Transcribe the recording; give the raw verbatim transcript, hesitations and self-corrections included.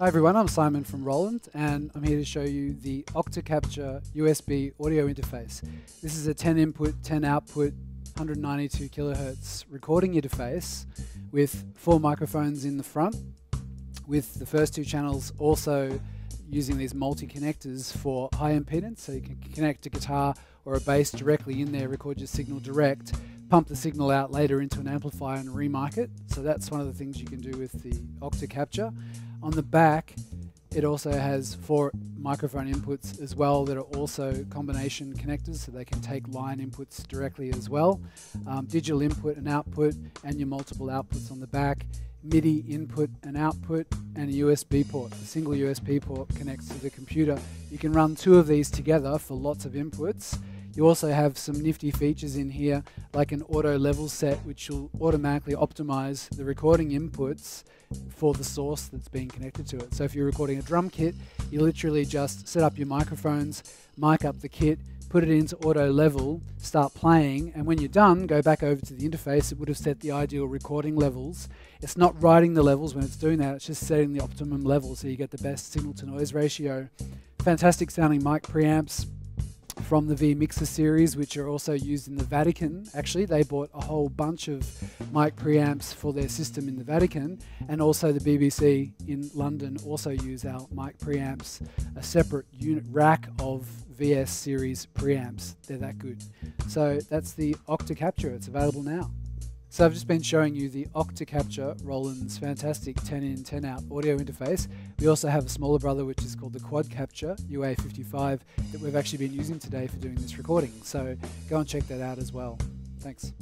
Hi everyone, I'm Simon from Roland, and I'm here to show you the Octa-Capture U S B audio interface. This is a ten input, ten output, one hundred ninety-two kilohertz recording interface with four microphones in the front, with the first two channels also using these multi-connectors for high impedance, so you can connect a guitar or a bass directly in there, record your signal direct, pump the signal out later into an amplifier and remic it. So that's one of the things you can do with the Octa-Capture. On the back, it also has four microphone inputs as well that are also combination connectors, so they can take line inputs directly as well. Um, digital input and output, and your multiple outputs on the back. MIDI input and output, and a U S B port. A single U S B port connects to the computer. You can run two of these together for lots of inputs. You also have some nifty features in here, like an auto level set, which will automatically optimize the recording inputs for the source that's being connected to it. So if you're recording a drum kit, you literally just set up your microphones, mic up the kit, put it into auto level, start playing, and when you're done, go back over to the interface. It would have set the ideal recording levels. It's not writing the levels when it's doing that, it's just setting the optimum level so you get the best signal to noise ratio. Fantastic sounding mic preamps from the V Mixer series, which are also used in the Vatican. Actually, they bought a whole bunch of mic preamps for their system in the Vatican, and also the B B C in London also use our mic preamps, a separate unit rack of V S series preamps. They're that good. So that's the Octa-Capture. It's available now. So I've just been showing you the Octa-Capture, Roland's fantastic ten in, ten out audio interface. We also have a smaller brother which is called the QuadCapture U A fifty-five that we've actually been using today for doing this recording. So go and check that out as well. Thanks.